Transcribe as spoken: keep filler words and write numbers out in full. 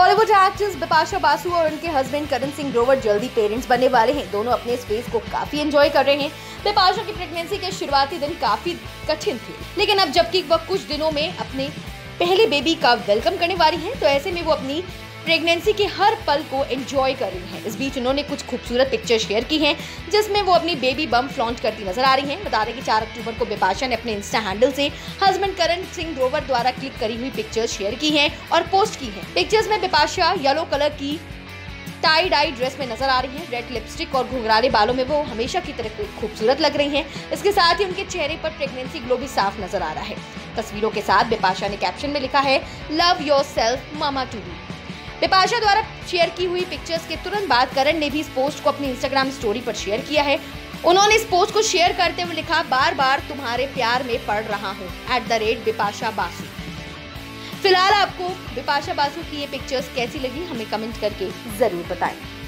Bollywood actress Bipasha Basu और उनके husband Karan Singh Grover जल्दी पेरेंट्स बनने वाले हैं। दोनों अपने स्पेस को काफी एंजॉय कर रहे हैं। बिपाशा की प्रेगनेंसी के शुरुआती दिन काफी कठिन थे, लेकिन अब जबकि वह कुछ दिनों में अपने पहले बेबी का वेलकम करने वाली है, तो ऐसे में वो अपनी प्रेगनेंसी के हर पल को एंजॉय कर रही हैं। इस बीच उन्होंने कुछ खूबसूरत पिक्चर शेयर की हैं, जिसमें वो अपनी बेबी बम फ्लॉन्ट करती नजर आ रही हैं। बता रहे कि चार अक्टूबर को बिपाशा ने अपने इंस्टा हैंडल से हस्बैंड करण सिंह ग्रोवर द्वारा क्लिक करी हुई पिक्चर्स शेयर की हैं और पोस्ट की हैं। पिक्चर्स में बिपाशा येलो कलर की टाई डाई ड्रेस में नजर आ रही हैं। रेड लिपस्टिक और घुंघराले बालों में वो हमेशा की तरह खूबसूरत लग रही हैं। इसके साथ ही उनके चेहरे पर प्रेगनेंसी ग्लो भी साफ नजर आ रहा है। तस्वीरों के साथ बिपाशा ने कैप्शन में लिखा है, love yourself mama to be. Bipasha द्वारा शेयर की हुई पिक्चर्स के तुरंत बाद करण ने भी इस पोस्ट को अपनी इंस्टाग्राम स्टोरी पर शेयर किया है। उन्होंने इस पोस्ट को शेयर करते हुए लिखा, बार बार तुम्हारे प्यार में पड़ रहा हूँ at the rate Bipasha Basu. फिलहाल आपको बिपाशा बासु की ये पिक्चर्स कैसी लगी, हमें कमेंट करके जरूर बताएं।